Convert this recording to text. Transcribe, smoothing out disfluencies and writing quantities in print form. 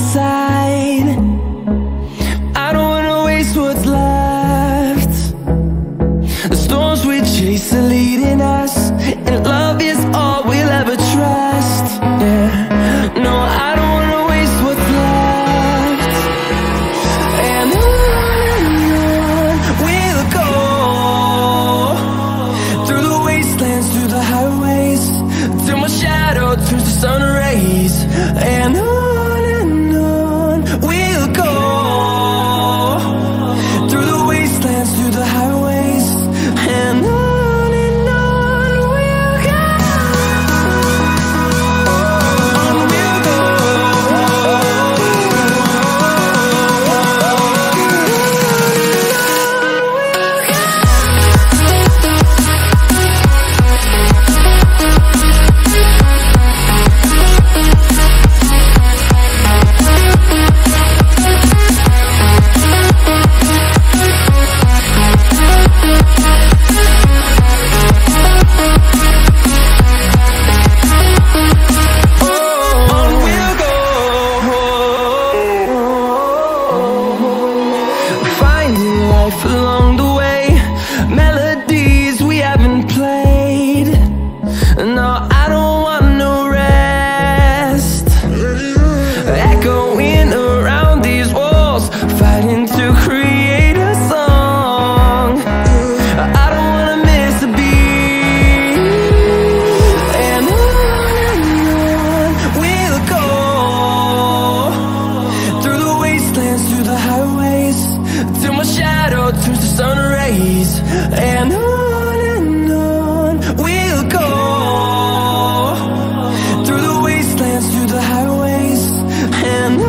side. I don't wanna waste what's left. The storms we chase are leading us, and love is all we'll ever trust. Yeah, no, I don't wanna waste what's left. And on we'll go, through the wastelands, through the highways, through my shadow, through the sun rays. And along the way, melodies we haven't played. No, I don't want no rest. Echoing around these walls, fighting to create a song. I don't wanna miss a beat. And on we'll go, through the wastelands, through the highways, till my shadow turns to sun rays. And on and on we'll go, through the wastelands, through the highways. And on